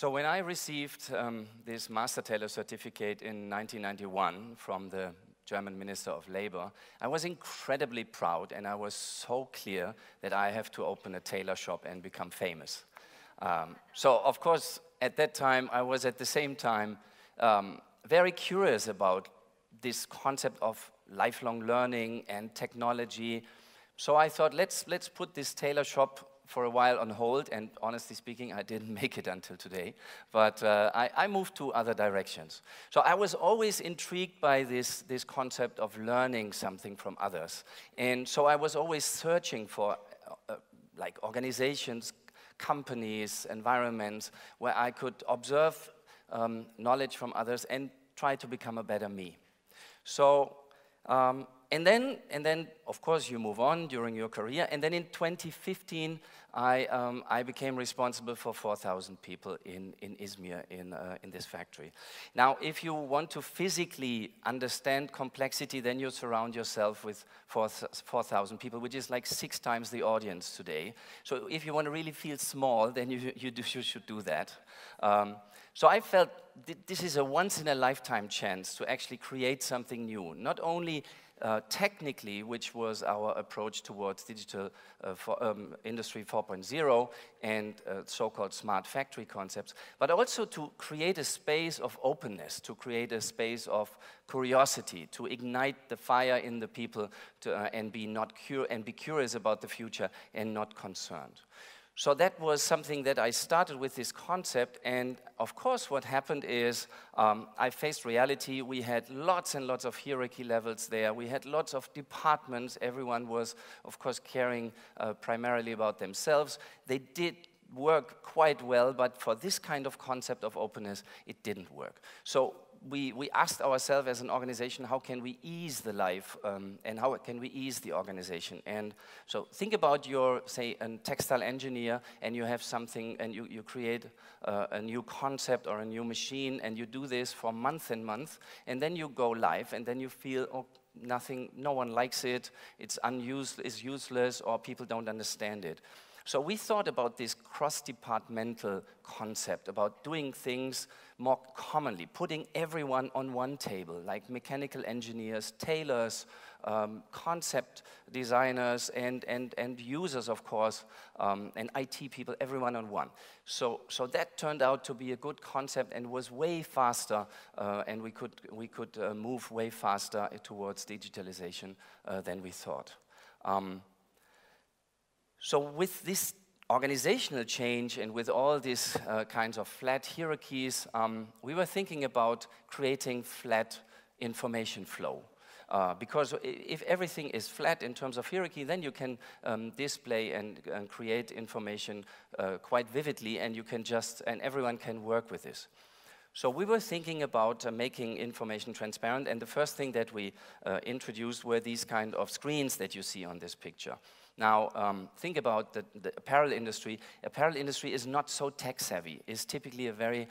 So when I received this master tailor certificate in 1991 from the German Minister of Labor, I was incredibly proud, and I was so clear that I have to open a tailor shop and become famous. So of course, at that time, I was at the same time very curious about this concept of lifelong learning and technology. So I thought, let's put this tailor shop for a while on hold, and honestly speaking, I didn't make it until today, but I moved to other directions. So I was always intrigued by this concept of learning something from others, and so I was always searching for like organizations, companies, environments where I could observe knowledge from others and try to become a better me. So And then, of course, you move on during your career. And then in 2015, I became responsible for 4,000 people in Izmir, in this factory. Now, if you want to physically understand complexity, then you surround yourself with 4,000 people, which is like 6 times the audience today. So if you want to really feel small, then you should do that. So I felt this is a once-in-a-lifetime chance to actually create something new, not only technically, which was our approach towards digital industry 4.0 and so-called smart factory concepts, but also to create a space of openness, to create a space of curiosity, to ignite the fire in the people to, and be curious about the future and not concerned. So that was something that I started with this concept, and of course what happened is I faced reality. We had lots and lots of hierarchy levels there. We had lots of departments. Everyone was, of course, caring primarily about themselves. They did work quite well, but for this kind of concept of openness, it didn't work. So we asked ourselves as an organization, how can we ease the life and how can we ease the organization? And so think about your, say, a textile engineer, and you have something, and you create a new concept or a new machine, and you do this for month and month, and then you go live, and then you feel, oh, nothing, no one likes it, it's unused, it's useless, or people don't understand it. So we thought about this cross-departmental concept, about doing things more commonly, putting everyone on one table, like mechanical engineers, tailors, concept designers, and users, of course, and IT people, everyone on one. So that turned out to be a good concept and was way faster, and we could move way faster towards digitalization than we thought. So with this organizational change and with all these kinds of flat hierarchies, we were thinking about creating flat information flow. Because if everything is flat in terms of hierarchy, then you can display and create information quite vividly, and you can just, and everyone can work with this. So we were thinking about making information transparent, and the first thing that we introduced were these kind of screens that you see on this picture. Now, think about the apparel industry. Apparel industry is not so tech-savvy. It's typically a very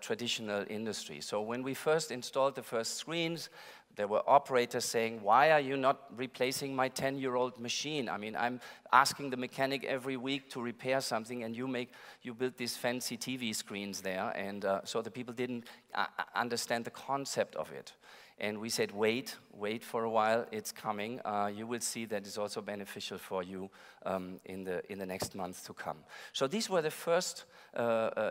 traditional industry. So when we first installed the first screens, there were operators saying, why are you not replacing my 10-year-old machine? I mean, I'm asking the mechanic every week to repair something, and you build these fancy TV screens there. And so the people didn't understand the concept of it. And we said, wait for a while, it's coming. You will see that it's also beneficial for you in the next month to come. So these were the first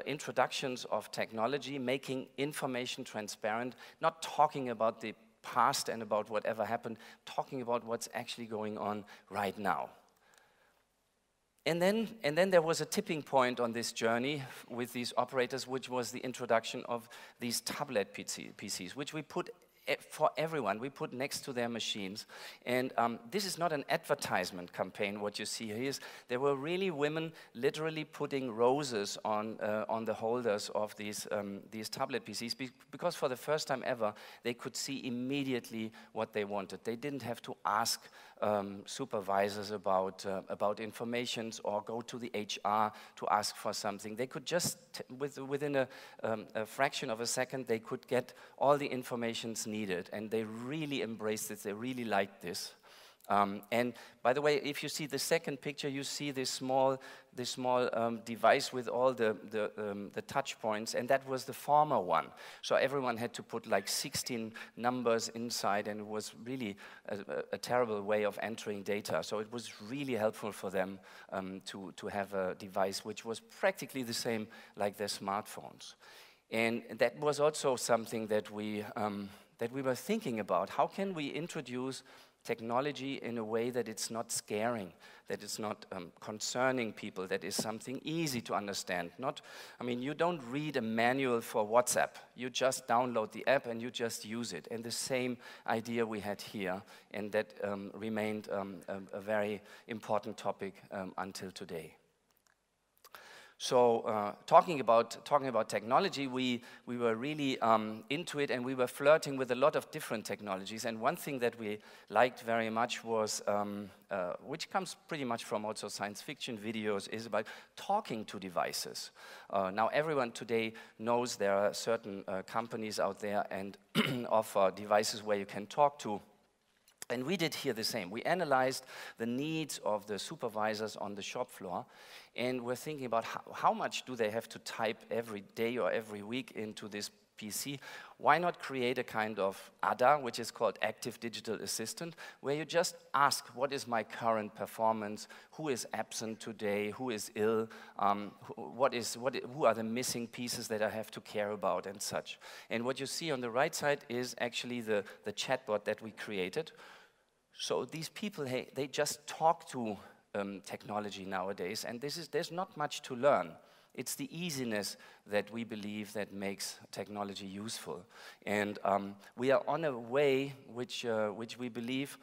introductions of technology, making information transparent, not talking about the past and about whatever happened, talking about what's actually going on right now. And then there was a tipping point on this journey with these operators, which was the introduction of these tablet PCs, which we put for everyone, we put next to their machines. And this is not an advertisement campaign. What you see here is there were really women literally putting roses on the holders of these tablet PCs because for the first time ever, they could see immediately what they wanted. They didn't have to ask supervisors about informations or go to the HR to ask for something. They could just, within a fraction of a second, they could get all the information needed, and they really embraced it. They really liked this. And by the way, if you see the second picture, you see this small device with all the touch points, and that was the former one. So everyone had to put like 16 numbers inside, and it was really a terrible way of entering data. So it was really helpful for them to have a device which was practically the same like their smartphones. And that was also something that we were thinking about. How can we introduce technology in a way that it's not scaring, that it's not concerning people, that is something easy to understand? Not, I mean, you don't read a manual for WhatsApp. You just download the app and you just use it. And the same idea we had here, and that remained a very important topic until today. So talking about technology, we were really into it, and we were flirting with a lot of different technologies. And one thing that we liked very much was, which comes pretty much from also science fiction videos, is about talking to devices. Now everyone today knows there are certain companies out there and offer devices where you can talk to. And we did here the same. We analyzed the needs of the supervisors on the shop floor, and we're thinking about how much do they have to type every day or every week into this PC. Why not create a kind of ADA, which is called Active Digital Assistant, where you just ask, what is my current performance? Who is absent today? Who is ill? Who are the missing pieces that I have to care about and such? And what you see on the right side is actually the chatbot that we created. So these people, hey, they just talk to technology nowadays, and there's not much to learn. It's the easiness that we believe that makes technology useful. And we are on a way which we believe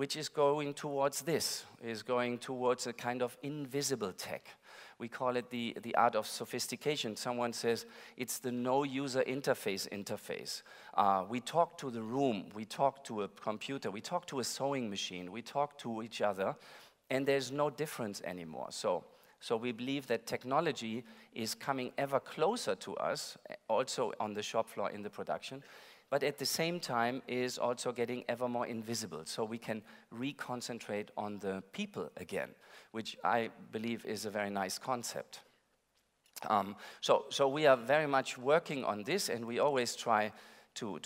is going towards this, is going towards a kind of invisible tech. We call it the art of sophistication. Someone says it's the no-user interface. We talk to the room, we talk to a computer, we talk to a sewing machine, we talk to each other, and there's no difference anymore. So we believe that technology is coming ever closer to us, also on the shop floor in the production, but at the same time is also getting ever more invisible. So we can reconcentrate on the people again, which I believe is a very nice concept. So we are very much working on this, and we always try to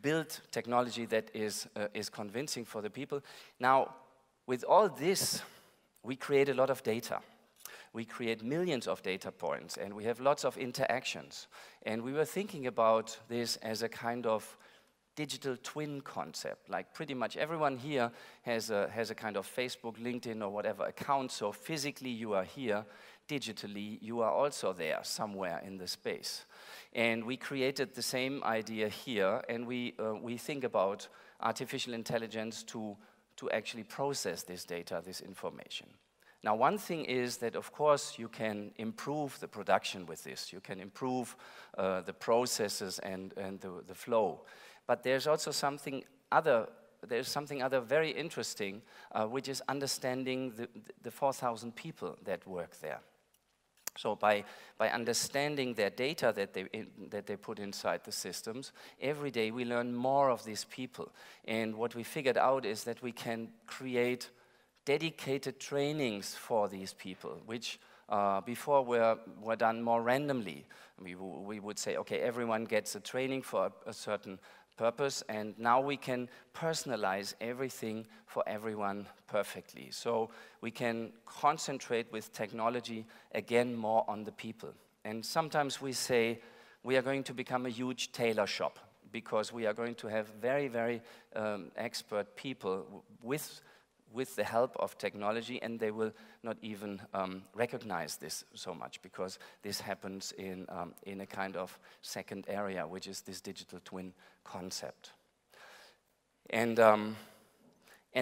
build technology that is convincing for the people. Now, with all this, we create a lot of data. We create millions of data points, and we have lots of interactions. And we were thinking about this as a kind of digital twin concept. Like pretty much everyone here has a kind of Facebook, LinkedIn, or whatever account. So physically you are here, digitally you are also there somewhere in the space. And we created the same idea here, and we think about artificial intelligence to actually process this data, this information. Now, one thing is that, of course, you can improve the production with this. You can improve the processes and the flow. But there's also something other. There's something other very interesting, which is understanding the 4,000 people that work there. So by understanding their data that they put inside the systems, every day we learn more of these people. And what we figured out is that we can create dedicated trainings for these people, which before were done more randomly. We would say, okay, everyone gets a training for a certain purpose, and now we can personalize everything for everyone perfectly. So we can concentrate with technology again more on the people. And sometimes we say we are going to become a huge tailor shop, because we are going to have very, very expert people with the help of technology, and they will not even recognize this so much, because this happens in a kind of second area, which is this digital twin concept. And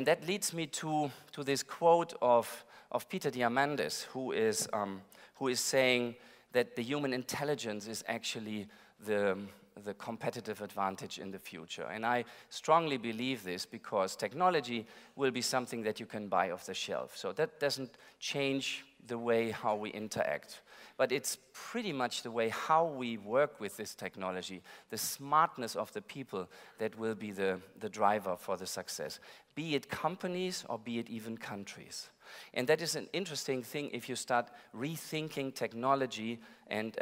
that leads me to this quote of Peter Diamandis, who is saying that the human intelligence is actually the competitive advantage in the future. And I strongly believe this, because technology will be something that you can buy off the shelf. So that doesn't change the way how we interact. But it's pretty much the way how we work with this technology, the smartness of the people that will be the driver for the success, be it companies or be it even countries. And that is an interesting thing if you start rethinking technology and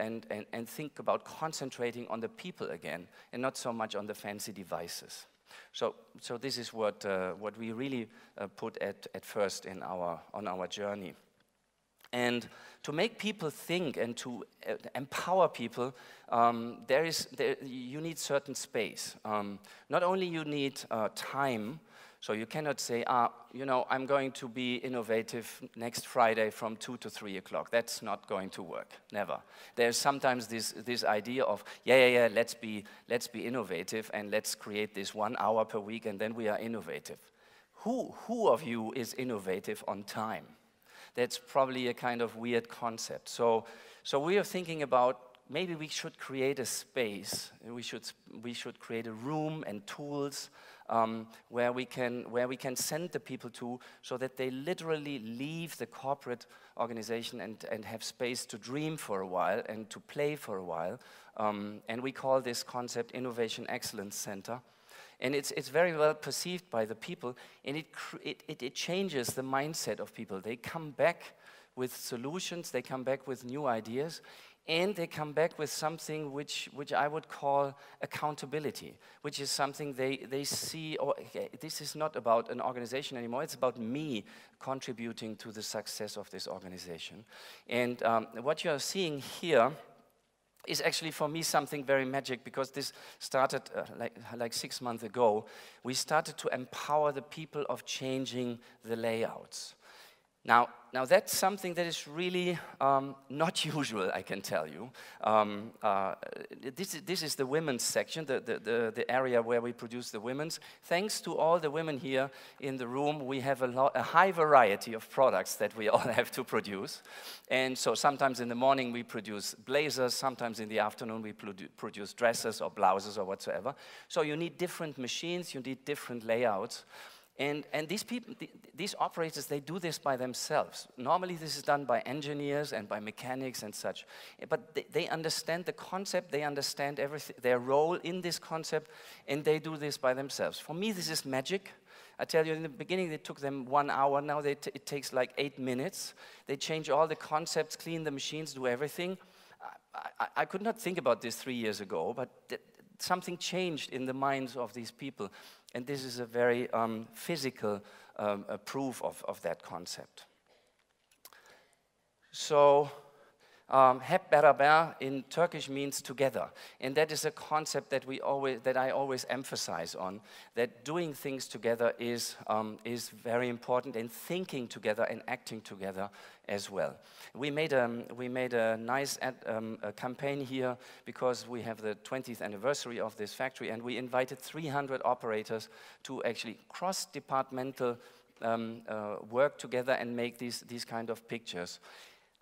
think about concentrating on the people again and not so much on the fancy devices. So this is what we really put at first in on our journey. And to make people think and to empower people, you need certain space. Not only you need time, so you cannot say, you know, I'm going to be innovative next Friday from 2 to 3 o'clock. That's not going to work, never. There's sometimes this idea of, yeah, let's be innovative and let's create this 1 hour per week and then we are innovative. Who of you is innovative on time? That's probably a kind of weird concept. So we are thinking about maybe we should create a space. We should create a room and tools where we can send the people to, so that they literally leave the corporate organization and have space to dream for a while and to play for a while. And we call this concept Innovation Excellence Center. And it's very well perceived by the people, and it changes the mindset of people. They come back with solutions, they come back with new ideas, and they come back with something which I would call accountability, which is something they see, or okay, this is not about an organization anymore, it's about me contributing to the success of this organization. And what you're seeing here is actually for me something very magic, because this started like 6 months ago. We started to empower the people of changing the layouts. Now that's something that is really not usual, I can tell you. This is the women's section, the area where we produce the women's. Thanks to all the women here in the room, we have a high variety of products that we all have to produce. And so sometimes in the morning we produce blazers, sometimes in the afternoon we produce dresses or blouses or whatsoever. So you need different machines, you need different layouts. And these people, these operators, they do this by themselves. Normally this is done by engineers and by mechanics and such. But they understand the concept, they understand everything, their role in this concept, and they do this by themselves. For me, this is magic. I tell you, in the beginning it took them 1 hour, now it takes like 8 minutes. They change all the concepts, clean the machines, do everything. I could not think about this 3 years ago, but something changed in the minds of these people. And this is a very physical proof of that concept. So, hep beraber in Turkish means together, and that is a concept that I always emphasize on. That doing things together is very important, and thinking together and acting together as well. We made a nice a campaign here, because we have the 20th anniversary of this factory, and we invited 300 operators to actually cross-departmental work together and make these kind of pictures.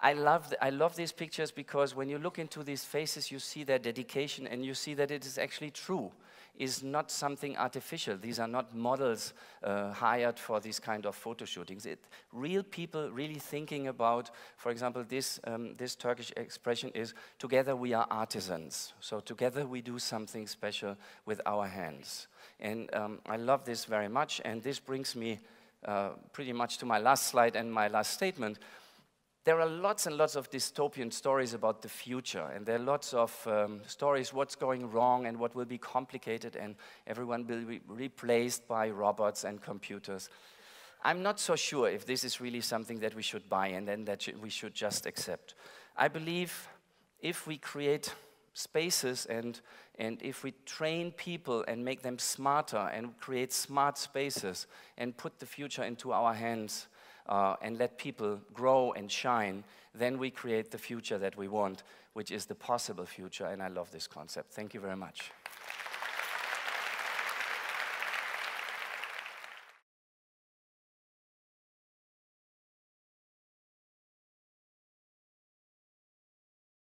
I love these pictures, because when you look into these faces, you see their dedication and you see that it is actually true. It's not something artificial. These are not models hired for these kind of photo shootings. Real people really thinking about, for example, this Turkish expression is, together we are artisans. So together we do something special with our hands. And I love this very much, and this brings me pretty much to my last slide and my last statement. There are lots and lots of dystopian stories about the future, and there are lots of stories what's going wrong and what will be complicated, and everyone will be replaced by robots and computers. I'm not so sure if this is really something that we should buy and then that we should just accept. I believe if we create spaces and if we train people and make them smarter and create smart spaces and put the future into our hands, and let people grow and shine, then we create the future that we want, which is the possible future, and I love this concept. Thank you very much.